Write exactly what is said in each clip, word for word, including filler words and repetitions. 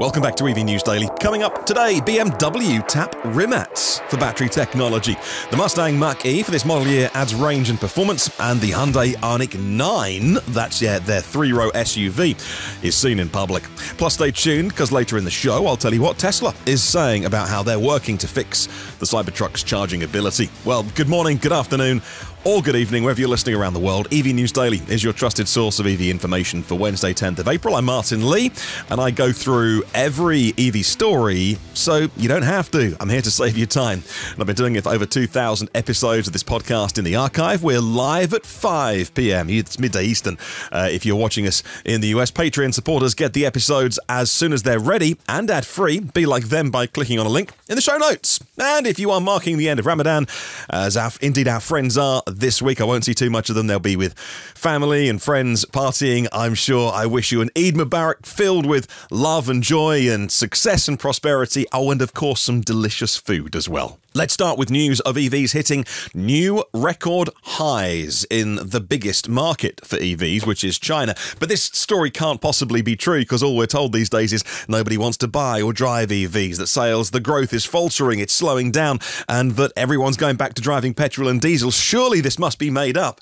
Welcome back to E V News Daily. Coming up today, B M W tap Rimac for battery technology. The Mustang Mach-E for this model year adds range and performance, and the Hyundai Ioniq nine, that's yeah, their three-row S U V, is seen in public. Plus, stay tuned, because later in the show, I'll tell you what Tesla is saying about how they're working to fix the Cybertruck's charging ability. Well, good morning, good afternoon, or good evening, wherever you're listening around the world. E V News Daily is your trusted source of E V information for Wednesday, tenth of April. I'm Martin Lee, and I go through every E V story, so you don't have to. I'm here to save you time. And I've been doing it for over two thousand episodes of this podcast in the archive. We're live at five p m It's midday Eastern. Uh, if you're watching us in the U S, Patreon supporters get the episodes as soon as they're ready and ad-free. Be like them by clicking on a link in the show notes. And if you are marking the end of Ramadan, as our, indeed our friends are, this week I won't see too much of them. They'll be with family and friends partying, I'm sure. I wish you an Eid Mubarak filled with love and joy and success and prosperity. Oh, and of course some delicious food as well. Let's start with news of E Vs hitting new record highs in the biggest market for E Vs, which is China. But this story can't possibly be true, because all we're told these days is nobody wants to buy or drive E Vs, that sales, the growth is faltering, it's slowing down, and that everyone's going back to driving petrol and diesel. Surely this must be made up.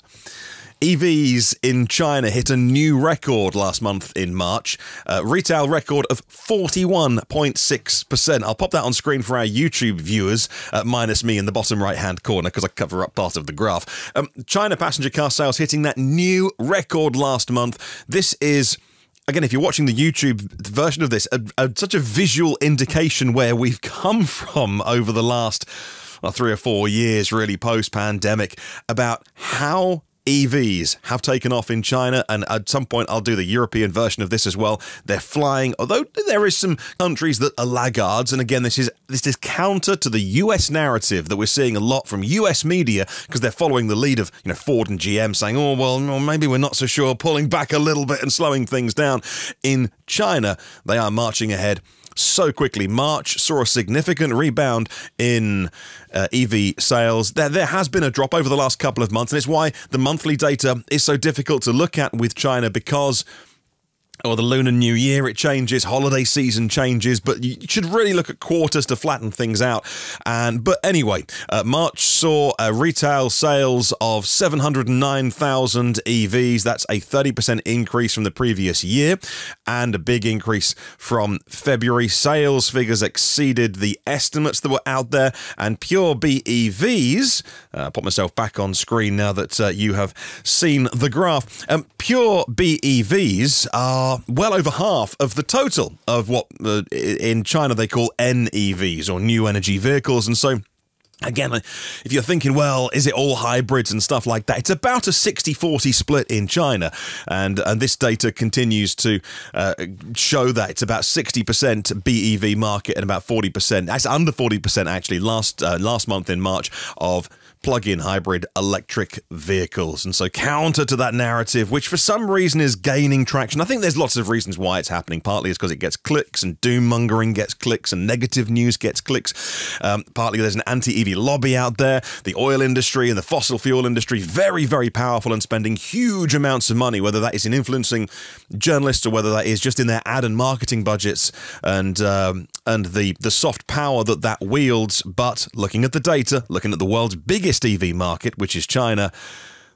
E Vs in China hit a new record last month in March, a retail record of forty-one point six percent. I'll pop that on screen for our YouTube viewers, uh, minus me in the bottom right-hand corner because I cover up part of the graph. Um, China passenger car sales hitting that new record last month. This is... Again, if you're watching the YouTube version of this, a, a, such a visual indication where we've come from over the last well, three or four years, really, post-pandemic, about how E Vs have taken off in China, and at some point I'll do the European version of this as well. They're flying, although there is some countries that are laggards, and again, this is this is counter to the U S narrative that we're seeing a lot from U S media, because they're following the lead of you know Ford and G M saying, oh, well, maybe we're not so sure, pulling back a little bit and slowing things down. In China, they are marching ahead so quickly. March saw a significant rebound in uh, E V sales. There, there has been a drop over the last couple of months, and it's why the monthly data is so difficult to look at with China, because or the Lunar New Year, it changes, holiday season changes, but you should really look at quarters to flatten things out. And But anyway, uh, March saw uh, retail sales of seven hundred nine thousand E Vs. That's a thirty percent increase from the previous year and a big increase from February. Sales figures exceeded the estimates that were out there, and pure B E Vs, uh, put myself back on screen now that uh, you have seen the graph, um, pure B E Vs are well over half of the total of what uh, in China they call N E Vs, or new energy vehicles. And so, again, if you're thinking, well, is it all hybrids and stuff like that? It's about a sixty forty split in China, and, and this data continues to uh, show that it's about sixty percent B E V market and about forty percent, that's under forty percent actually, last, uh, last month in March, of plug-in hybrid electric vehicles. And so counter to that narrative, which for some reason is gaining traction. I think there's lots of reasons why it's happening. Partly is because it gets clicks, and doom-mongering gets clicks, and negative news gets clicks. Um, partly there's an anti-E V lobby out there. The oil industry and the fossil fuel industry, very, very powerful and spending huge amounts of money, whether that is in influencing journalists or whether that is just in their ad and marketing budgets and um, and the, the soft power that that wields. But looking at the data, looking at the world's biggest E V market, which is China,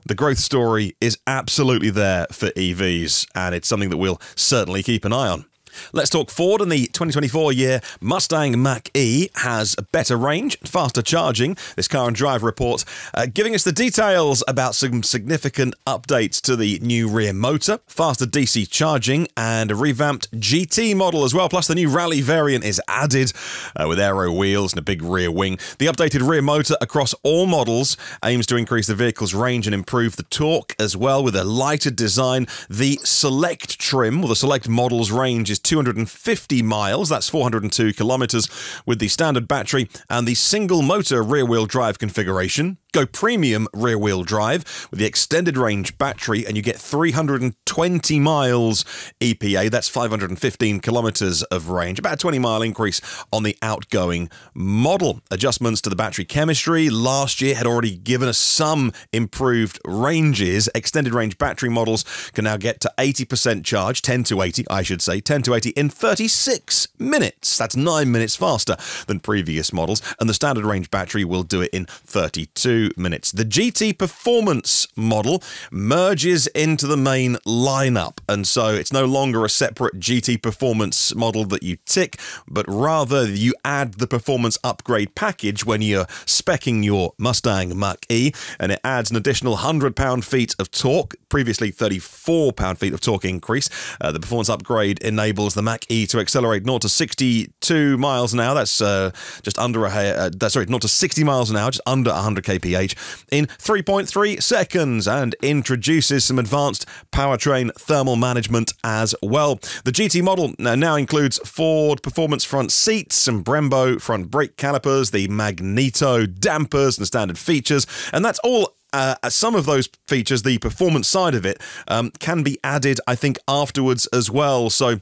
the growth story is absolutely there for E Vs, and it's something that we'll certainly keep an eye on. Let's talk Ford. In the twenty twenty-four year, Mustang Mach-E has better range, faster charging. This Car and Drive report uh, giving us the details about some significant updates to the new rear motor, faster D C charging, and a revamped G T model as well. Plus, the new Rally variant is added uh, with aero wheels and a big rear wing. The updated rear motor across all models aims to increase the vehicle's range and improve the torque as well with a lighter design. The Select trim, or the Select model's range, is two hundred fifty miles, that's four hundred two kilometers, with the standard battery and the single motor rear wheel drive configuration. Go premium rear-wheel drive with the extended range battery and you get three hundred twenty miles E P A. That's five hundred fifteen kilometers of range, about a twenty mile increase on the outgoing model. Adjustments to the battery chemistry last year had already given us some improved ranges. Extended range battery models can now get to eighty percent charge, ten to eighty, I should say, ten to eighty in thirty-six minutes. That's nine minutes faster than previous models, and the standard range battery will do it in thirty-two minutes. The G T Performance model merges into the main lineup, and so it's no longer a separate G T Performance model that you tick, but rather you add the performance upgrade package when you're speccing your Mustang Mach-E, and it adds an additional one hundred pound-feet of torque, previously thirty-four pound-feet of torque increase. Uh, the performance upgrade enables the Mach-E to accelerate zero to sixty-two miles an hour. That's uh, just under a uh, that's sorry, zero to sixty miles an hour, just under one hundred k p h in three point three seconds, and introduces some advanced powertrain thermal management as well. The G T model now includes Ford Performance front seats, some Brembo front brake calipers, the Magneto dampers and standard features, and that's all. Uh, some of those features, the performance side of it, um, can be added, I think, afterwards as well. So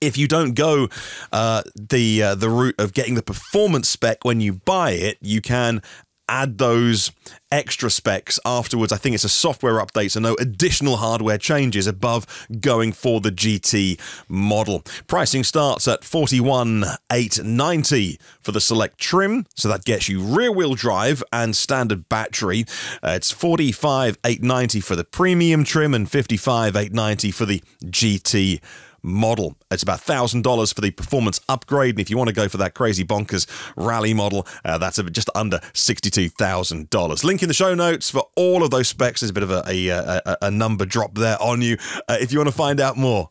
if you don't go uh, the uh, the route of getting the performance spec when you buy it, you can add those extra specs afterwards. I think it's a software update, so no additional hardware changes above going for the G T model. Pricing starts at forty-one thousand eight hundred ninety dollars for the select trim, so that gets you rear-wheel drive and standard battery. Uh, it's forty-five thousand eight hundred ninety dollars for the premium trim and fifty-five thousand eight hundred ninety dollars for the G T model. It's about one thousand dollars for the performance upgrade, and if you want to go for that crazy bonkers rally model, uh, that's just under sixty-two thousand dollars. Link in the show notes for all of those specs. There's a bit of a, a, a, a number drop there on you uh, if you want to find out more.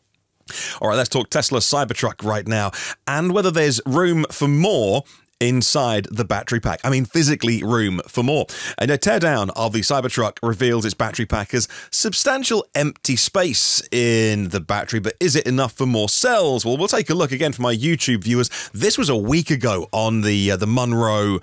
All right, let's talk Tesla Cybertruck right now, and whether there's room for more inside the battery pack. I mean, physically room for more. And a teardown of the Cybertruck reveals its battery pack as substantial empty space in the battery, but is it enough for more cells? Well, we'll take a look again for my YouTube viewers. This was a week ago on the uh, the Munro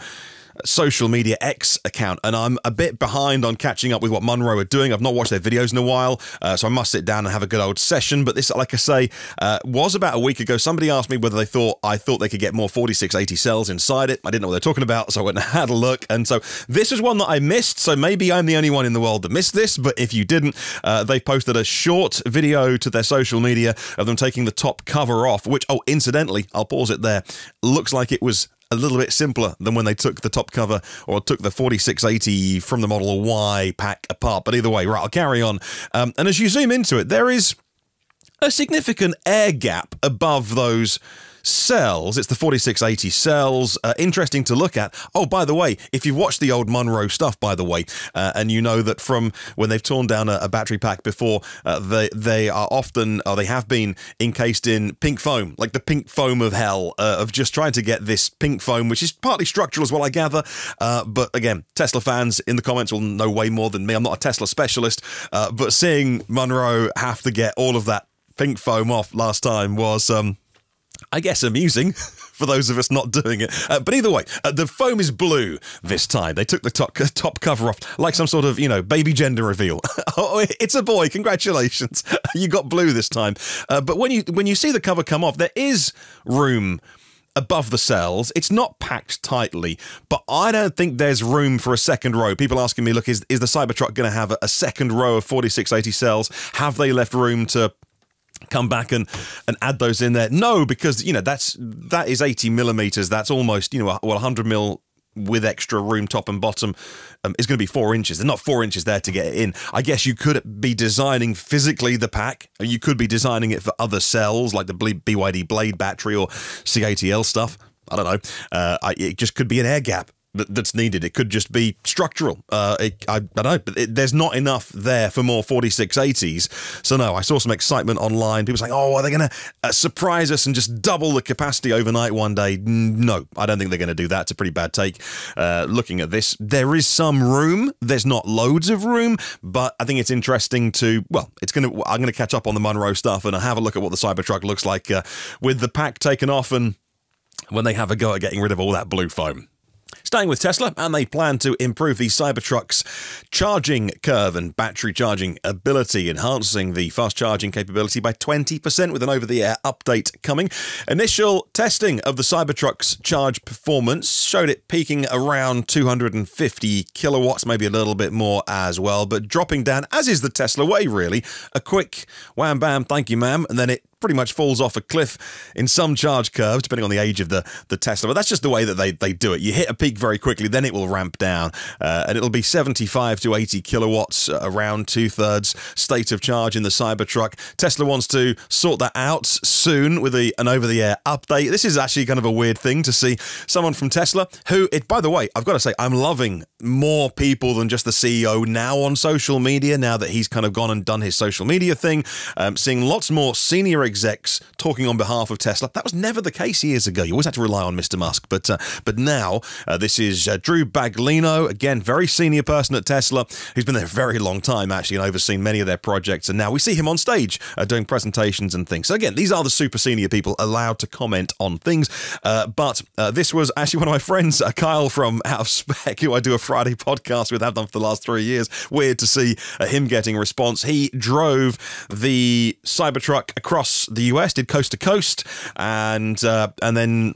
social media X account, and I'm a bit behind on catching up with what Munro are doing. I've not watched their videos in a while, uh, so I must sit down and have a good old session. But this, like I say, uh, was about a week ago. Somebody asked me whether they thought I thought they could get more forty-six eighty cells inside it. I didn't know what they're talking about, so I went and had a look. And so this is one that I missed, so maybe I'm the only one in the world that missed this, but if you didn't, uh, they posted a short video to their social media of them taking the top cover off, which, oh, incidentally, I'll pause it there, looks like it was a little bit simpler than when they took the top cover or took the forty-six eighty from the Model Y pack apart. But either way, right, I'll carry on. Um, and as you zoom into it, there is a significant air gap above those cells. It's the forty-six eighty cells. Uh, interesting to look at. Oh, by the way, if you've watched the old Munro stuff, by the way, uh, and you know that from when they've torn down a, a battery pack before, uh, they they are often, or they have been, encased in pink foam, like the pink foam of hell, uh, of just trying to get this pink foam, which is partly structural as well, I gather. Uh, but again, Tesla fans in the comments will know way more than me. I'm not a Tesla specialist, uh, but seeing Munro have to get all of that pink foam off last time was, um, I guess, amusing for those of us not doing it. Uh, but either way, uh, the foam is blue this time. They took the top, top cover off like some sort of, you know, baby gender reveal. Oh, it's a boy. Congratulations. You got blue this time. Uh, but when you when you see the cover come off, there is room above the cells. It's not packed tightly, but I don't think there's room for a second row. People asking me, look, is, is the Cybertruck going to have a, a second row of forty-six eighty cells? Have they left room to come back and and add those in there? No, because, you know, that's that is eighty millimeters. That's almost, you know, well, one hundred mil with extra room top and bottom um, is going to be four inches. They're not four inches there to get it in. I guess you could be designing physically the pack. You could be designing it for other cells like the B Y D Blade battery or C A T L stuff. I don't know. Uh, I, it just could be an air gap that's needed. It could just be structural. Uh, it, I, I don't know. But it, there's not enough there for more forty-six eighties. So no, I saw some excitement online. People saying, oh, are they going to uh, surprise us and just double the capacity overnight one day? No, I don't think they're going to do that. It's a pretty bad take. Uh, looking at this, there is some room. There's not loads of room, but I think it's interesting to, well, it's going to, I'm going to catch up on the Munro stuff and have a look at what the Cybertruck looks like uh, with the pack taken off and when they have a go at getting rid of all that blue foam. Staying with Tesla, and they plan to improve the Cybertruck's charging curve and battery charging ability, enhancing the fast charging capability by twenty percent with an over-the-air update coming. Initial testing of the Cybertruck's charge performance showed it peaking around two hundred fifty kilowatts, maybe a little bit more as well, but dropping down, as is the Tesla way really, a quick wham bam, thank you ma'am, and then it pretty much falls off a cliff in some charge curves, depending on the age of the, the Tesla. But that's just the way that they, they do it. You hit a peak very quickly, then it will ramp down, uh, and it'll be seventy-five to eighty kilowatts, uh, around two-thirds state of charge in the Cybertruck. Tesla wants to sort that out soon with a, an over-the-air update. This is actually kind of a weird thing to see someone from Tesla, who, it, by the way, I've got to say, I'm loving more people than just the C E O now on social media, now that he's kind of gone and done his social media thing, um, seeing lots more senior execs talking on behalf of Tesla. That was never the case years ago. You always had to rely on Mister Musk. But uh, but now uh, this is uh, Drew Baglino, again, very senior person at Tesla, who's been there a very long time, actually, and overseen many of their projects. And now we see him on stage uh, doing presentations and things. So again, these are the super senior people allowed to comment on things. Uh, but uh, this was actually one of my friends, uh, Kyle from Out of Spec, who I do a Friday podcast with, have done for the last three years. Weird to see uh, him getting a response. He drove the Cybertruck across the U S, did coast to coast, and uh, and then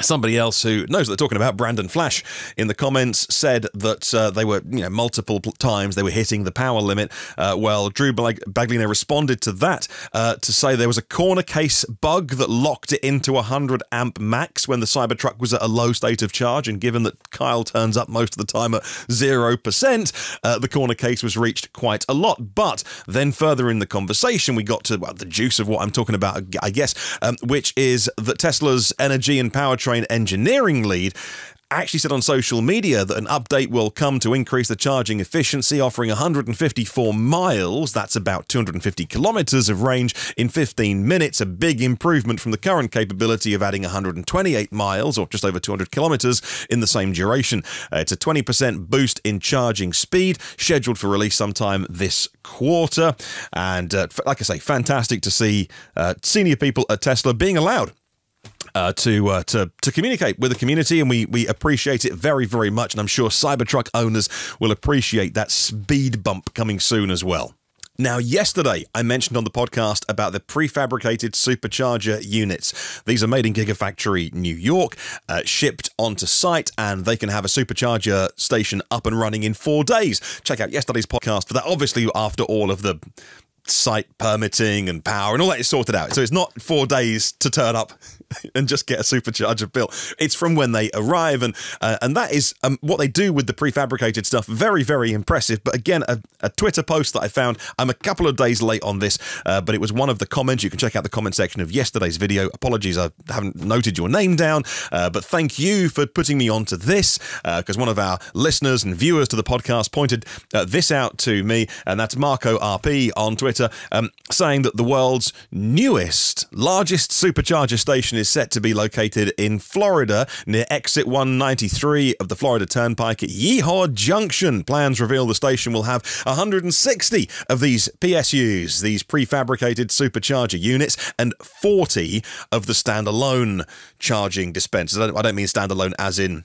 somebody else who knows what they're talking about, Brandon Flash, in the comments said that uh, they were, you know, multiple times they were hitting the power limit. Uh, well, Drew Baglino responded to that uh, to say there was a corner case bug that locked it into one hundred amp max when the Cybertruck was at a low state of charge. And given that Kyle turns up most of the time at zero percent, uh, the corner case was reached quite a lot. But then further in the conversation, we got to well, the juice of what I'm talking about, I guess, um, which is that Tesla's energy and powertrain engineering lead actually said on social media that an update will come to increase the charging efficiency, offering one hundred fifty-four miles, that's about two hundred fifty kilometers of range, in fifteen minutes, a big improvement from the current capability of adding one hundred twenty-eight miles, or just over two hundred kilometers, in the same duration. Uh, it's a twenty percent boost in charging speed, scheduled for release sometime this quarter. And uh, like I say, fantastic to see uh, senior people at Tesla being allowed Uh, to, uh, to to communicate with the community, and we, we appreciate it very, very much, and I'm sure Cybertruck owners will appreciate that speed bump coming soon as well. Now, yesterday, I mentioned on the podcast about the prefabricated supercharger units. These are made in Gigafactory New York, uh, shipped onto site, and they can have a supercharger station up and running in four days. Check out yesterday's podcast for that, obviously, after all of the site permitting and power and all that is sorted out. So it's not four days to turn up and just get a supercharger built. It's from when they arrive, and uh, and that is um, what they do with the prefabricated stuff. Very, very impressive. But again, a, a Twitter post that I found, I'm a couple of days late on this, uh, but it was one of the comments. You can check out the comment section of yesterday's video. Apologies, I haven't noted your name down, uh, but thank you for putting me onto this, because uh, one of our listeners and viewers to the podcast pointed uh, this out to me, and that's Marco R P on Twitter, um, saying that the world's newest, largest supercharger station is set to be located in Florida near exit one ninety-three of the Florida Turnpike at Yeehaw Junction. Plans reveal the station will have one hundred sixty of these P S Us, these prefabricated supercharger units, and forty of the standalone charging dispensers. I don't, I don't mean standalone as in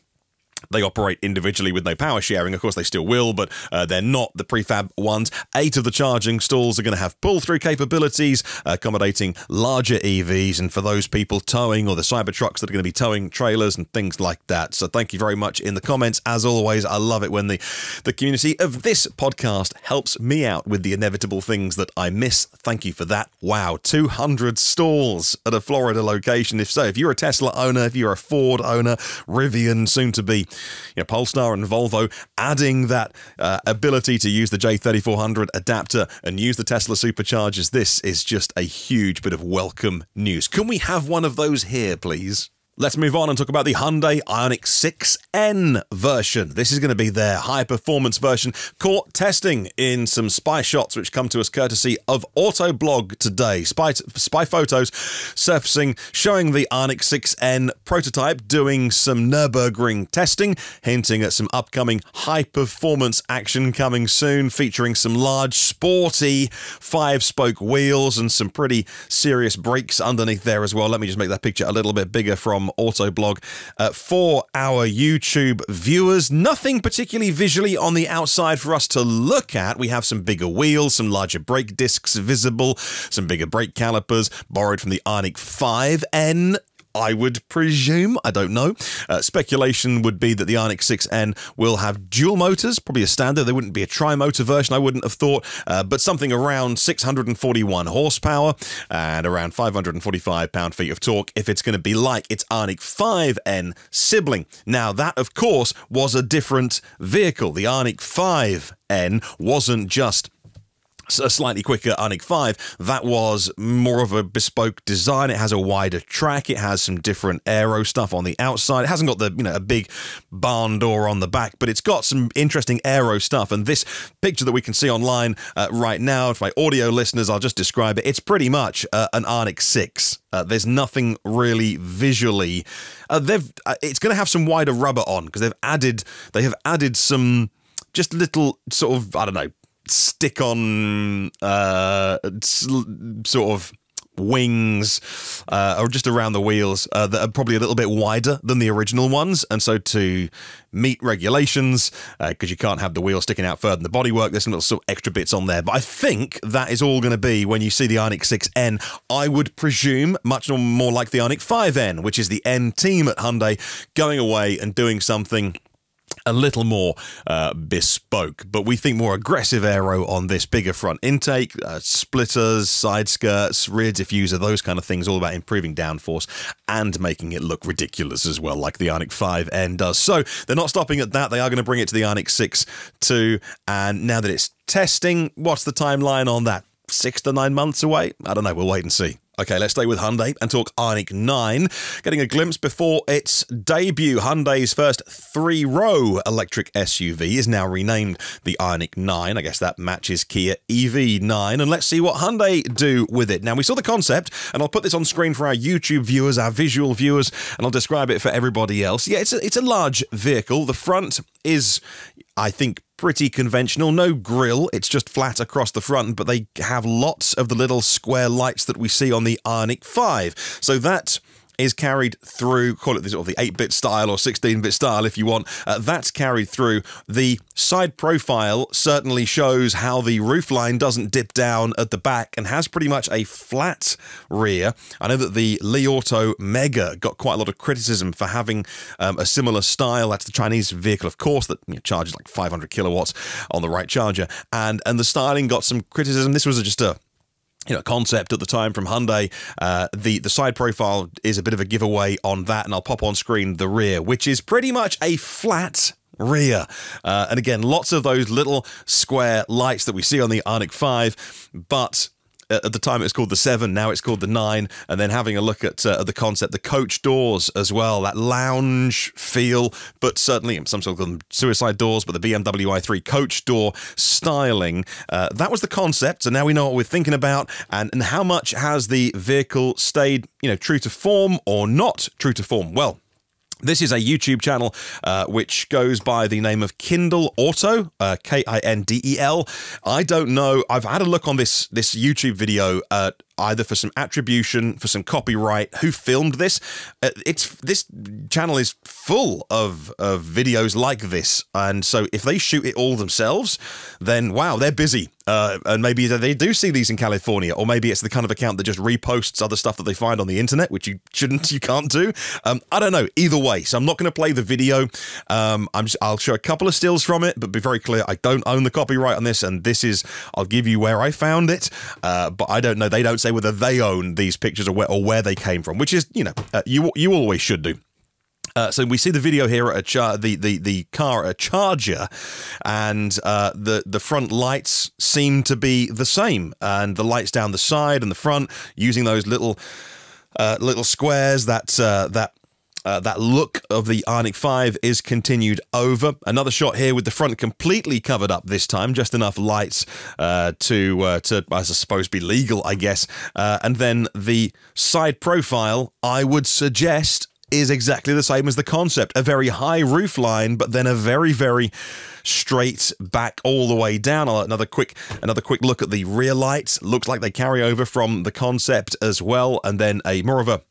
they operate individually with no power sharing. Of course, they still will, but uh, they're not the prefab ones. Eight of the charging stalls are going to have pull-through capabilities, accommodating larger E Vs, and for those people towing, or the Cybertrucks that are going to be towing trailers and things like that. So thank you very much in the comments. As always, I love it when the, the community of this podcast helps me out with the inevitable things that I miss. Thank you for that. Wow, two hundred stalls at a Florida location. If so, if you're a Tesla owner, if you're a Ford owner, Rivian, soon to be, you know, Polestar and Volvo, adding that uh, ability to use the J thirty-four hundred adapter and use the Tesla superchargers, this is just a huge bit of welcome news. Can we have one of those here, please? Let's move on and talk about the Hyundai Ioniq six N version. This is going to be their high-performance version. Caught testing in some spy shots, which come to us courtesy of Autoblog today. Spy, spy photos surfacing, showing the Ioniq six N prototype doing some Nürburgring testing, hinting at some upcoming high-performance action coming soon, featuring some large, sporty five-spoke wheels and some pretty serious brakes underneath there as well. Let me just make that picture a little bit bigger from from Autoblog uh, for our YouTube viewers. Nothing particularly visually on the outside for us to look at. We have some bigger wheels, some larger brake discs visible, some bigger brake calipers borrowed from the Ioniq five N. I would presume, I don't know. Uh, speculation would be that the Ioniq six N will have dual motors, probably a standard. There wouldn't be a tri-motor version, I wouldn't have thought, uh, but something around six hundred forty-one horsepower and around five hundred forty-five pound-feet of torque if it's going to be like its Ioniq five N sibling. Now, that, of course, was a different vehicle. The Ioniq five N wasn't just a slightly quicker Ioniq five. That was more of a bespoke design. It has a wider track. It has some different aero stuff on the outside. It hasn't got the, you know, a big barn door on the back, but it's got some interesting aero stuff. And this picture that we can see online uh, right now, for my audio listeners, I'll just describe it. It's pretty much uh, an Ioniq six. Uh, there's nothing really visually. Uh, they've. Uh, it's going to have some wider rubber on because they've added. They have added some just little sort of, I don't know, stick-on uh, sort of wings uh, or just around the wheels uh, that are probably a little bit wider than the original ones. And so to meet regulations, because uh, you can't have the wheels sticking out further than the bodywork, there's some little sort of extra bits on there. But I think that is all going to be when you see the Ioniq six N. I would presume much more like the Ioniq five N, which is the N team at Hyundai going away and doing something a little more uh, bespoke, but we think more aggressive aero on this, bigger front intake, uh, splitters, side skirts, rear diffuser, those kind of things, all about improving downforce and making it look ridiculous as well, like the Ioniq five N does. So they're not stopping at that. They are going to bring it to the Ioniq six too, and now that it's testing, what's the timeline on that? Six to nine months away? I don't know. We'll wait and see. Okay, let's stay with Hyundai and talk Ioniq nine. Getting a glimpse before its debut, Hyundai's first three-row electric S U V is now renamed the Ioniq nine. I guess that matches Kia E V nine. And let's see what Hyundai do with it. Now, we saw the concept, and I'll put this on screen for our YouTube viewers, our visual viewers, and I'll describe it for everybody else. Yeah, it's a, it's a large vehicle. The front is, I think, pretty conventional. No grille, it's just flat across the front, but they have lots of the little square lights that we see on the Ioniq five. So that is carried through, call it the sort of the eight-bit style or sixteen-bit style if you want, uh, that's carried through. The side profile certainly shows how the roofline doesn't dip down at the back and has pretty much a flat rear. I know that the Li Auto Mega got quite a lot of criticism for having um, a similar style. That's the Chinese vehicle, of course, that, you know, charges like five hundred kilowatts on the right charger. And, and the styling got some criticism. This was just a You know, concept at the time from Hyundai. Uh, the, the side profile is a bit of a giveaway on that, and I'll pop on screen the rear, which is pretty much a flat rear. Uh, and again, lots of those little square lights that we see on the Ioniq five, but at the time it was called the seven, now it's called the nine. And then having a look at uh, the concept, the coach doors as well, that lounge feel, but certainly some sort of suicide doors, but the B M W i three coach door styling. Uh, that was the concept, so now we know what we're thinking about, and, and how much has the vehicle stayed, you know, true to form or not true to form? Well, this is a YouTube channel uh, which goes by the name of Kindle Auto, uh, K I N D E L. I don't know. I've had a look on this this YouTube video uh, either for some attribution, for some copyright. Who filmed this? Uh, it's this channel is full of, of videos like this, and so if they shoot it all themselves, then wow, they're busy. Uh, and maybe they do see these in California, or maybe it's the kind of account that just reposts other stuff that they find on the internet, which you shouldn't, you can't do. Um, I don't know, either way. So I'm not going to play the video. Um, I'm just, I'll show a couple of stills from it, but be very clear, I don't own the copyright on this, and this is, I'll give you where I found it, uh, but I don't know. They don't say whether they own these pictures or where, or where they came from, which is, you know, uh, you, you always should do. Uh, so we see the video here at a char the, the, the car at a charger, and uh, the, the front lights seem to be the same, and the lights down the side and the front using those little uh, little squares, that uh, that Uh, that look of the Ioniq five is continued over. Another shot here with the front completely covered up this time, just enough lights uh, to, uh, to, I suppose, be legal, I guess. Uh, and then the side profile, I would suggest, is exactly the same as the concept. A very high roof line, but then a very, very straight back all the way down. I'll another quick another quick look at the rear lights. Looks like they carry over from the concept as well. And then a more of a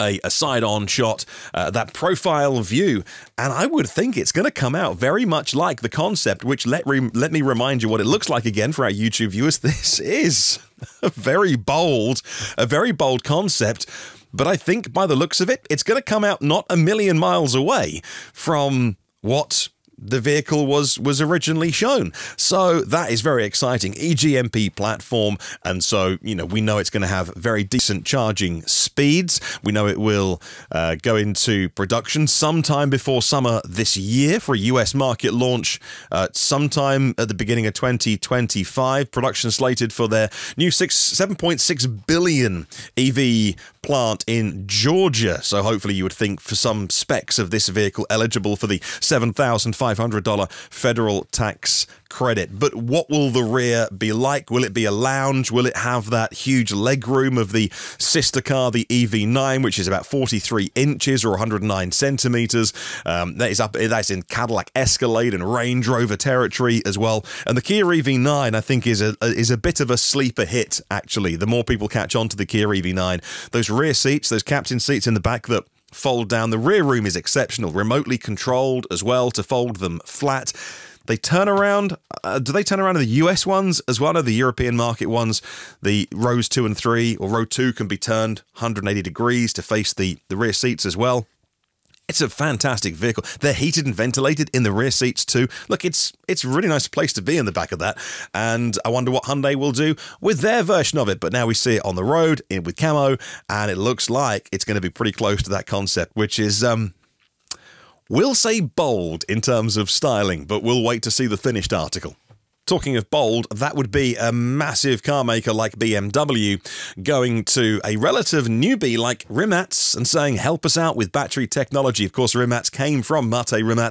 a, a side-on shot, uh, that profile view, and I would think it's going to come out very much like the concept, which let, re let me remind you what it looks like again for our YouTube viewers. This is a very bold, a very bold concept, but I think by the looks of it, it's going to come out not a million miles away from what the vehicle was was originally shown. So that is very exciting. E G M P platform, and so, you know, we know it's going to have very decent charging speeds. We know it will uh, go into production sometime before summer this year for a U S market launch uh, sometime at the beginning of twenty twenty-five. Production slated for their new seven point six billion E V plant in Georgia. So hopefully you would think for some specs of this vehicle eligible for the seven thousand five hundred dollar federal tax credit. But what will the rear be like? Will it be a lounge? Will it have that huge legroom of the sister car, the E V nine, which is about forty-three inches or one hundred nine centimeters? Um, that is up, that's in Cadillac Escalade and Range Rover territory as well. And the Kia E V nine, I think, is a is a bit of a sleeper hit, actually. The more people catch on to the Kia E V nine, those rear seats, those captain seats in the back that fold down. The rear room is exceptional, remotely controlled as well to fold them flat. They turn around. Uh, do they turn around in the U S ones as well? No, the European market ones, the rows two and three, or row two, can be turned one hundred eighty degrees to face the, the rear seats as well. It's a fantastic vehicle. They're heated and ventilated in the rear seats too. Look, it's it's a really nice place to be in the back of that. And I wonder what Hyundai will do with their version of it. But now we see it on the road in with camo, and it looks like it's going to be pretty close to that concept, which is, um, we'll say bold in terms of styling, but we'll wait to see the finished article. Talking of bold, that would be a massive car maker like B M W going to a relative newbie like Rimac and saying, help us out with battery technology. Of course, Rimac came from Martin Lee,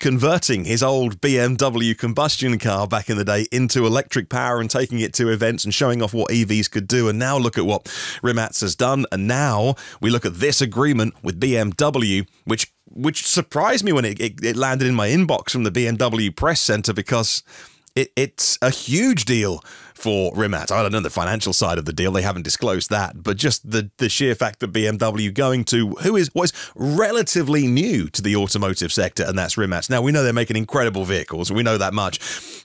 converting his old B M W combustion car back in the day into electric power and taking it to events and showing off what E Vs could do. And now look at what Rimac has done. And now we look at this agreement with B M W, which which surprised me when it, it, it landed in my inbox from the B M W press center, because It, it's a huge deal for Rimac. I don't know the financial side of the deal. They haven't disclosed that, but just the, the sheer fact that B M W going to who is was relatively new to the automotive sector, and that's Rimac. Now, we know they're making incredible vehicles. We know that much,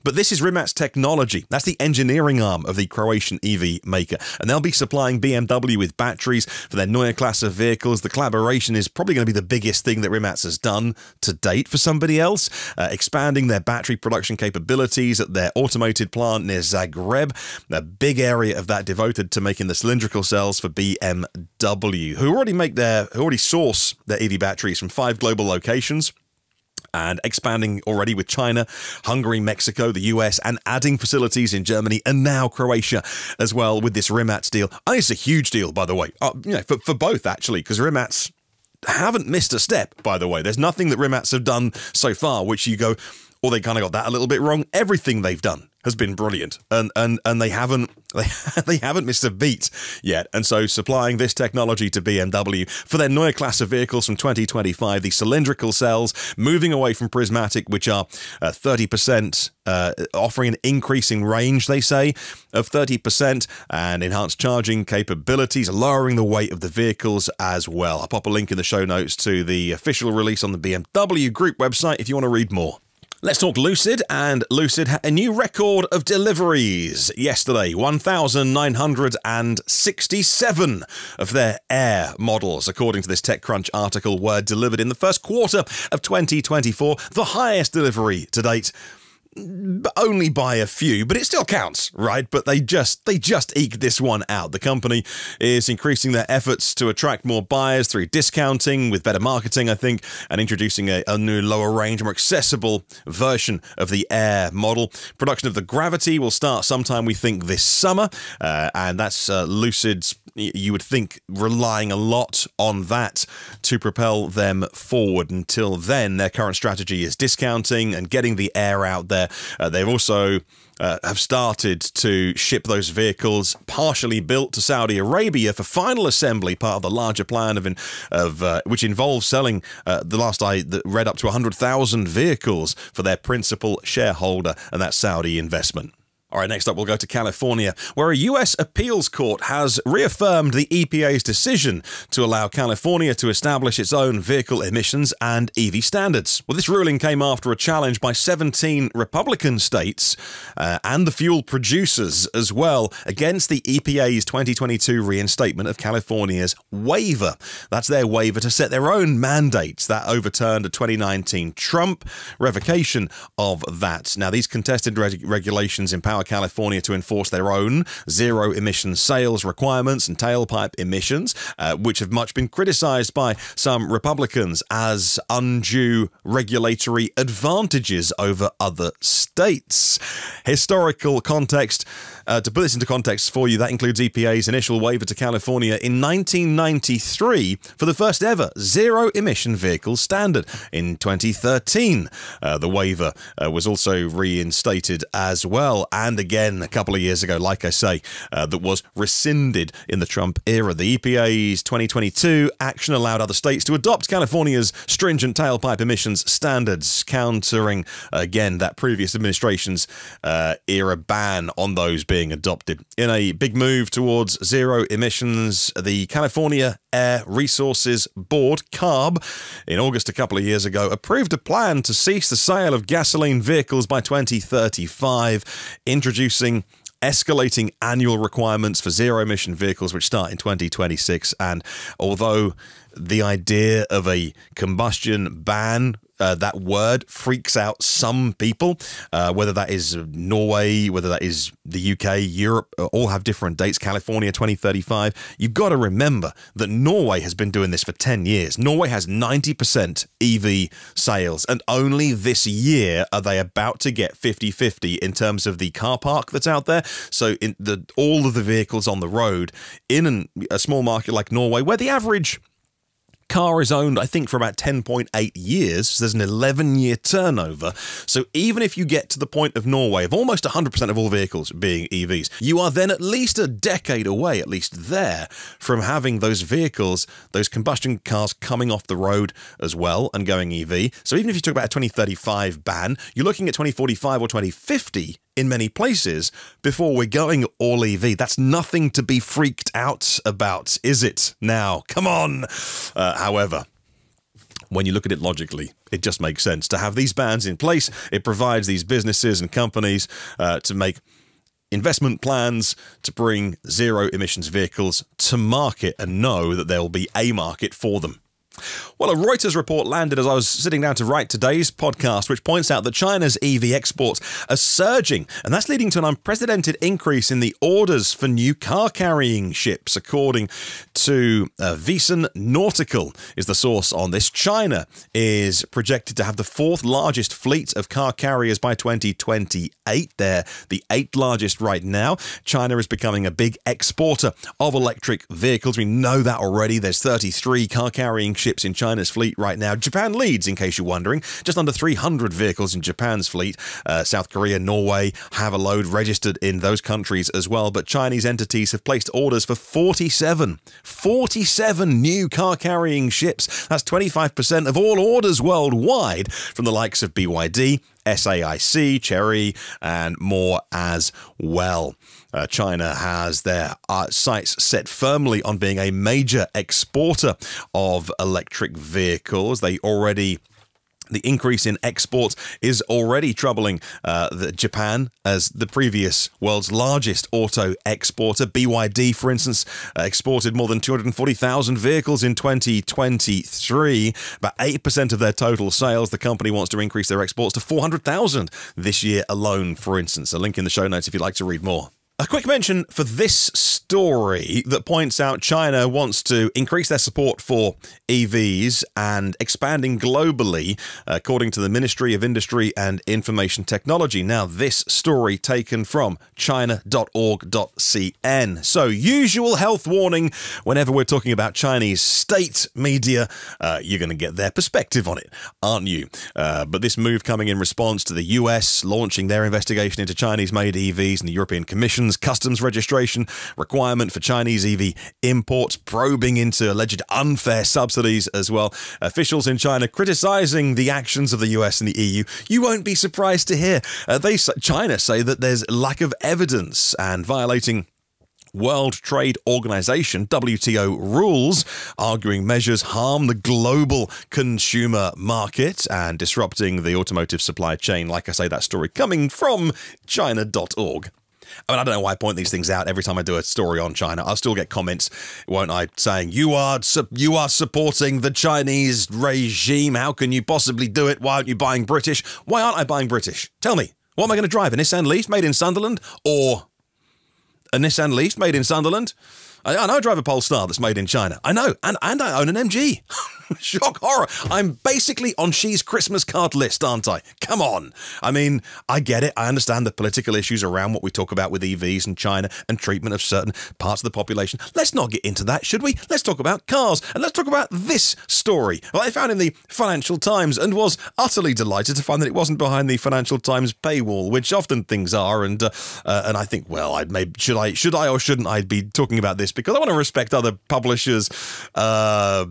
but this is Rimac's technology. That's the engineering arm of the Croatian E V maker, and they'll be supplying B M W with batteries for their Neue Klasse vehicles. The collaboration is probably going to be the biggest thing that Rimac has done to date for somebody else, uh, expanding their battery production capabilities at their automated plant near Zagreb. A big area of that devoted to making the cylindrical cells for B M W, who already make their, who already source their E V batteries from five global locations, and expanding already with China, Hungary, Mexico, the U S, and adding facilities in Germany and now Croatia as well with this Rimac deal. I think it's a huge deal, by the way, uh, you know, for, for both actually, because Rimac haven't missed a step. By the way, there's nothing that Rimac have done so far which you go, or they kind of got that a little bit wrong. Everything they've done has been brilliant, and and and they haven't they, they haven't missed a beat yet. And so supplying this technology to B M W for their Neue Klasse vehicles from twenty twenty-five, the cylindrical cells, moving away from prismatic, which are uh, thirty percent, uh, offering an increasing range, they say, of thirty percent, and enhanced charging capabilities, lowering the weight of the vehicles as well. I'll pop a link in the show notes to the official release on the B M W Group website if you want to read more. Let's talk Lucid, and Lucid had a new record of deliveries yesterday, one thousand nine hundred sixty-seven of their Air models, according to this TechCrunch article, were delivered in the first quarter of twenty twenty-four, the highest delivery to date. Only by a few, but it still counts, right? But they just they just eked this one out. The company is increasing their efforts to attract more buyers through discounting with better marketing, I think, and introducing a, a new lower range, more accessible version of the Air model. Production of the Gravity will start sometime, we think, this summer, uh, and that's uh, Lucid's, you would think, relying a lot on that to propel them forward. Until then, their current strategy is discounting and getting the Air out there. Uh, they've also uh, have started to ship those vehicles partially built to Saudi Arabia for final assembly, part of the larger plan of, in, of uh, which involves selling, uh, the last I read, up to one hundred thousand vehicles for their principal shareholder, and that Saudi investment. All right, next up, we'll go to California, where a U S appeals court has reaffirmed the E P A's decision to allow California to establish its own vehicle emissions and E V standards. Well, this ruling came after a challenge by seventeen Republican states uh, and the fuel producers as well against the E P A's twenty twenty-two reinstatement of California's waiver. That's their waiver to set their own mandates that overturned a twenty nineteen Trump revocation of that. Now, these contested reg regulations empower California to enforce their own zero emission sales requirements and tailpipe emissions, uh, which have much been criticized by some Republicans as undue regulatory advantages over other states. Historical context, uh, to put this into context for you, that includes E P A's initial waiver to California in nineteen ninety-three for the first ever zero emission vehicle standard. In twenty thirteen, uh, the waiver uh, was also reinstated as well. And again, a couple of years ago, like I say, uh, that was rescinded in the Trump era. The E P A's twenty twenty-two action allowed other states to adopt California's stringent tailpipe emissions standards, countering, again, that previous administration's uh, era ban on those being adopted. In a big move towards zero emissions, the California Air Resources Board, CARB, in August a couple of years ago, approved a plan to cease the sale of gasoline vehicles by twenty thirty-five, introducing escalating annual requirements for zero-emission vehicles, which start in twenty twenty-six. And although the idea of a combustion ban, uh, that word freaks out some people, uh, whether that is Norway, whether that is the U K, Europe, all have different dates. California, twenty thirty-five. You've got to remember that Norway has been doing this for ten years. Norway has ninety percent E V sales, and only this year are they about to get fifty fifty in terms of the car park that's out there. So in the, all of the vehicles on the road in an, a small market like Norway, where the average car is owned, I think, for about ten point eight years. So there's an eleven year turnover. So even if you get to the point of Norway of almost one hundred percent of all vehicles being E Vs, you are then at least a decade away, at least there, from having those vehicles, those combustion cars, coming off the road as well and going E V. So even if you talk about a twenty thirty-five ban, you're looking at twenty forty-five or twenty fifty in many places before we're going all E V. That's nothing to be freaked out about, is it? Now, come on. Uh, however, when you look at it logically, it just makes sense to have these bans in place. It provides these businesses and companies uh, to make investment plans to bring zero emissions vehicles to market and know that there will be a market for them. Well, a Reuters report landed as I was sitting down to write today's podcast, which points out that China's E V exports are surging, and that's leading to an unprecedented increase in the orders for new car-carrying ships, according to uh, Veessen Nautical is the source on this. China is projected to have the fourth largest fleet of car carriers by twenty twenty-eight. They're the eighth largest right now. China is becoming a big exporter of electric vehicles. We know that already. There's thirty-three car-carrying ships ships in China's fleet right now. Japan leads, in case you're wondering. Just under three hundred vehicles in Japan's fleet. Uh, South Korea, Norway have a load registered in those countries as well. But Chinese entities have placed orders for forty-seven new car-carrying ships. That's twenty-five percent of all orders worldwide from the likes of B Y D, S A I C, Chery, and more as well. Uh, China has their uh, sights set firmly on being a major exporter of electric vehicles. They already... The increase in exports is already troubling uh, the Japan as the previous world's largest auto exporter. B Y D, for instance, uh, exported more than two hundred forty thousand vehicles in twenty twenty-three, about eight percent of their total sales. The company wants to increase their exports to four hundred thousand this year alone, for instance. A link in the show notes if you'd like to read more. A quick mention for this story that points out China wants to increase their support for E Vs and expanding globally, according to the Ministry of Industry and Information Technology. Now, this story taken from china dot org dot C N. So, usual health warning, whenever we're talking about Chinese state media, uh, you're going to get their perspective on it, aren't you? Uh, but this move coming in response to the U S launching their investigation into Chinese-made E Vs and the European Commission emissions, customs registration, requirement for Chinese E V imports, probing into alleged unfair subsidies as well. Officials in China criticizing the actions of the U S and the E U. You won't be surprised to hear. Uh, they China say that there's lack of evidence and violating World Trade Organization, W T O, rules, arguing measures harm the global consumer market and disrupting the automotive supply chain. Like I say, that story coming from China dot org. I mean, I don't know why I point these things out every time I do a story on China. I'll still get comments, won't I, saying, you are you are supporting the Chinese regime. How can you possibly do it? Why aren't you buying British? Why aren't I buying British? Tell me, what am I going to drive? A Nissan Leaf made in Sunderland or a Nissan Leaf made in Sunderland? I, I know I drive a Polestar that's made in China. I know. And, and I own an M G. Shock horror. I'm basically on she's Christmas card list, aren't I? Come on. I mean, I get it. I understand the political issues around what we talk about with E Vs and China and treatment of certain parts of the population. Let's not get into that, should we? Let's talk about cars. And let's talk about this story. Well, I found in the Financial Times and was utterly delighted to find that it wasn't behind the Financial Times paywall, which often things are. And uh, uh, and I think, well, I'd maybe, should I, should I or shouldn't I be talking about this? Because I want to respect other publishers' uh,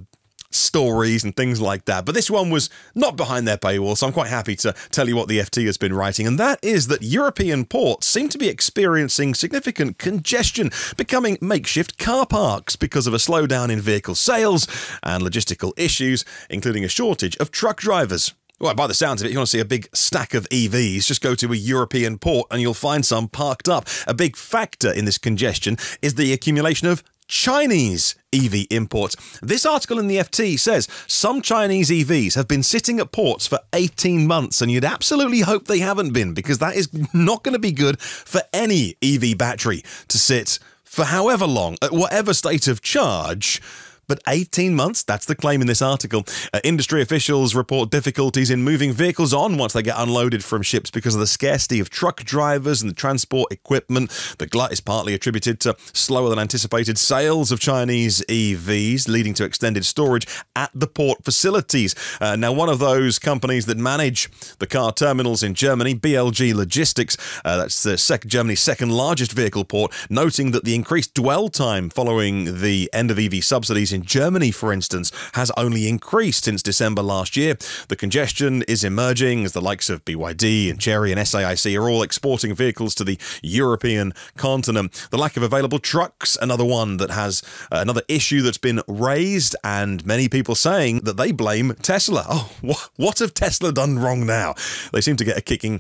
stories and things like that. But this one was not behind their paywall, so I'm quite happy to tell you what the F T has been writing. And that is that European ports seem to be experiencing significant congestion, becoming makeshift car parks because of a slowdown in vehicle sales and logistical issues, including a shortage of truck drivers. Well, by the sounds of it, you want to see a big stack of E Vs, just go to a European port and you'll find some parked up. A big factor in this congestion is the accumulation of Chinese E V imports. This article in the F T says some Chinese E Vs have been sitting at ports for eighteen months, and you'd absolutely hope they haven't been, because that is not going to be good for any E V battery to sit for however long, at whatever state of charge. But eighteen months, that's the claim in this article. Uh, industry officials report difficulties in moving vehicles on once they get unloaded from ships because of the scarcity of truck drivers and the transport equipment. The glut is partly attributed to slower than anticipated sales of Chinese E Vs, leading to extended storage at the port facilities. Uh, now, one of those companies that manage the car terminals in Germany, B L G Logistics, uh, that's the sec Germany's second largest vehicle port, noting that the increased dwell time following the end of E V subsidies in Germany, for instance, has only increased since December last year. The congestion is emerging as the likes of B Y D and Chery and S A I C are all exporting vehicles to the European continent. The lack of available trucks, another one that has uh, another issue that's been raised, and many people saying that they blame Tesla. Oh, wh what have Tesla done wrong now? They seem to get a kicking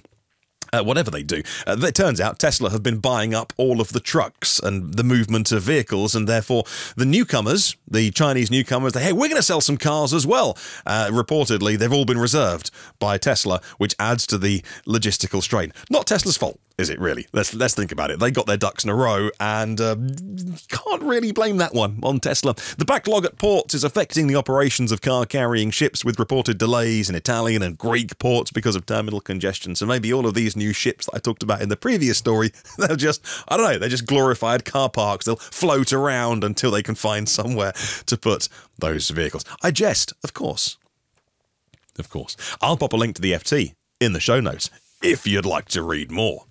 Uh, whatever they do. Uh, it turns out Tesla have been buying up all of the trucks and the movement of vehicles, and therefore the newcomers, the Chinese newcomers, they, hey, we're going to sell some cars as well. Uh, reportedly, they've all been reserved by Tesla, which adds to the logistical strain. Not Tesla's fault, is it really? Let's let's think about it. They got their ducks in a row, and uh, can't really blame that one on Tesla. The backlog at ports is affecting the operations of car-carrying ships, with reported delays in Italian and Greek ports because of terminal congestion. So maybe all of these new ships that I talked about in the previous story, they're just, I don't know, they're just glorified car parks. They'll float around until they can find somewhere to put those vehicles. I jest, of course. Of course. I'll pop a link to the F T in the show notes if you'd like to read more.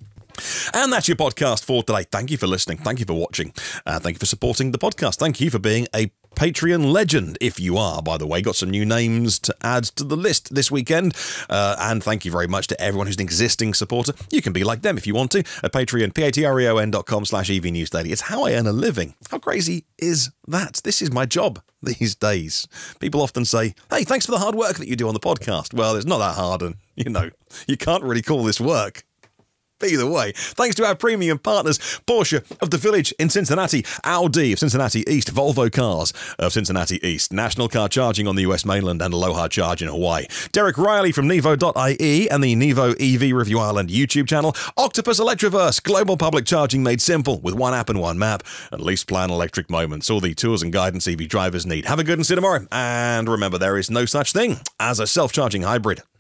And that's your podcast for today. Thank you for listening. Thank you for watching. Uh, thank you for supporting the podcast. Thank you for being a Patreon legend, if you are, by the way. Got some new names to add to the list this weekend. Uh, and thank you very much to everyone who's an existing supporter. You can be like them if you want to at Patreon, patreon dot com slash E V News Daily. It's how I earn a living. How crazy is that? This is my job these days. People often say, hey, thanks for the hard work that you do on the podcast. Well, it's not that hard, and, you know, you can't really call this work. Either way, thanks to our premium partners, Porsche of the Village in Cincinnati, Audi of Cincinnati East, Volvo Cars of Cincinnati East, National Car Charging on the U S mainland, and Aloha Charge in Hawaii. Derek Riley from Nevo dot I E and the Nevo E V Review Ireland YouTube channel, Octopus Electroverse, global public charging made simple with one app and one map, and Lease Plan Electric Moments, all the tools and guidance E V drivers need. Have a good and see you tomorrow, and remember, there is no such thing as a self-charging hybrid.